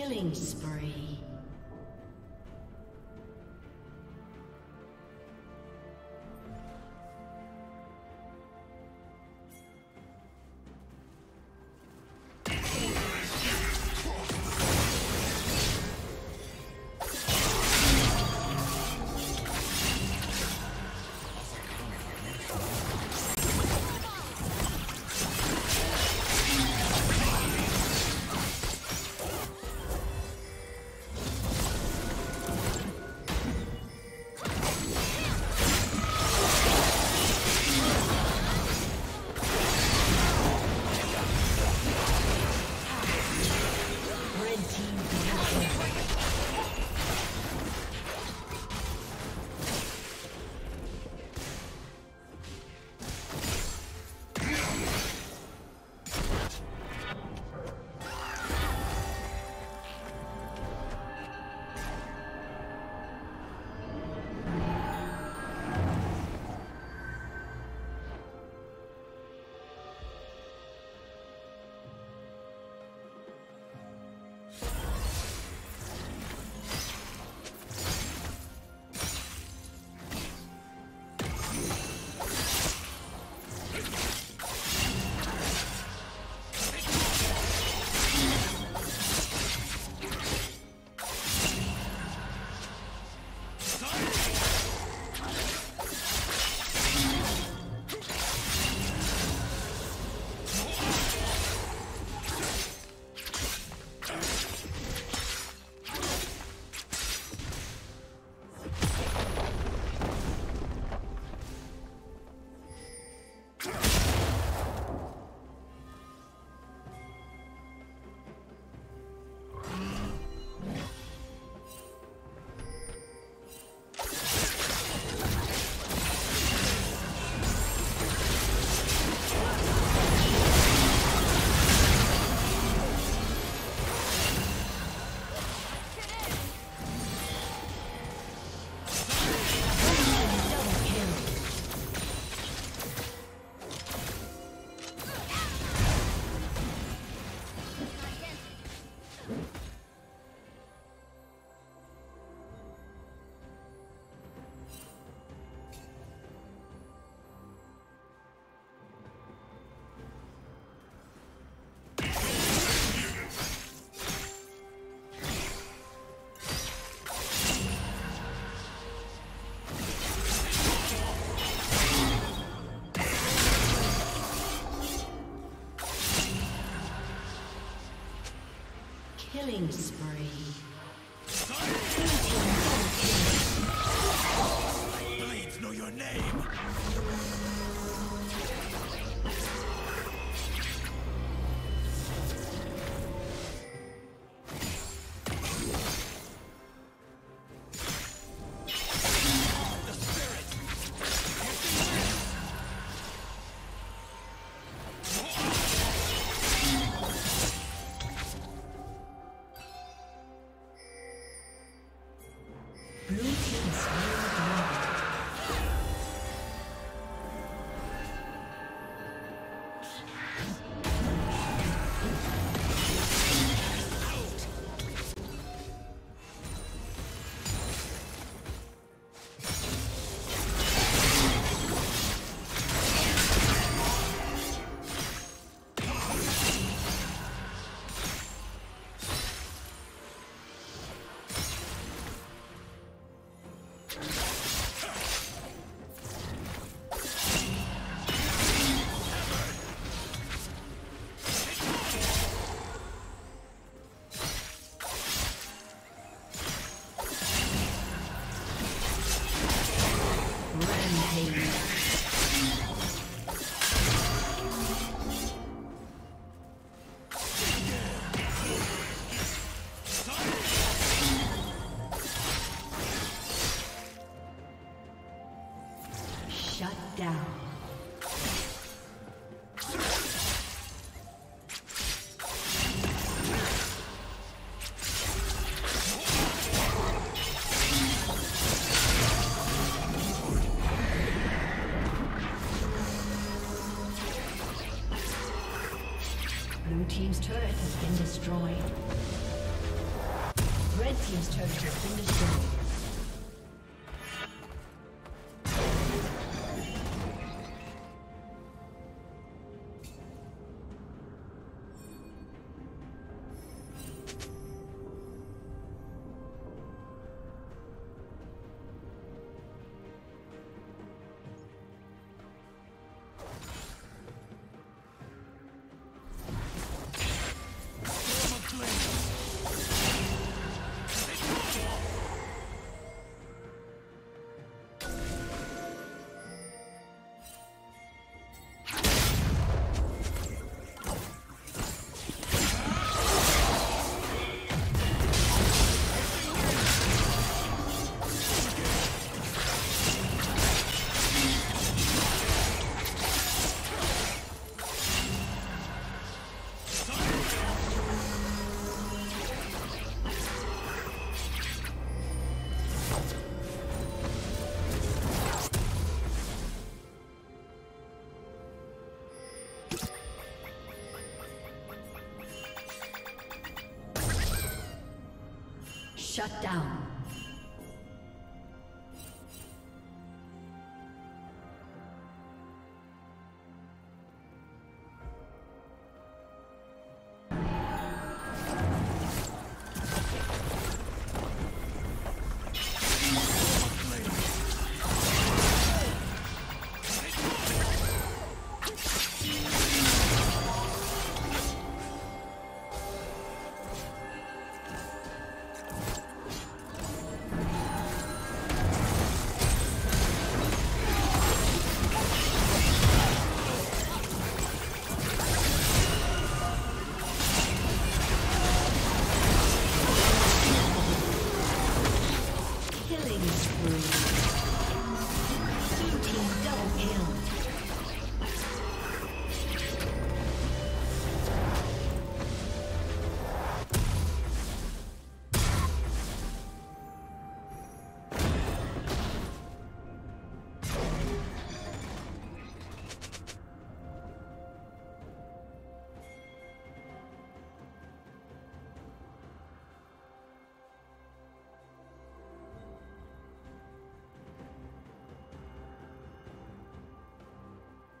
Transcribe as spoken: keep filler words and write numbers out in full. Killing spree. Killing spree. Blades know your name. Blue team's turret has been destroyed. Red team's turret has been destroyed. Shut down.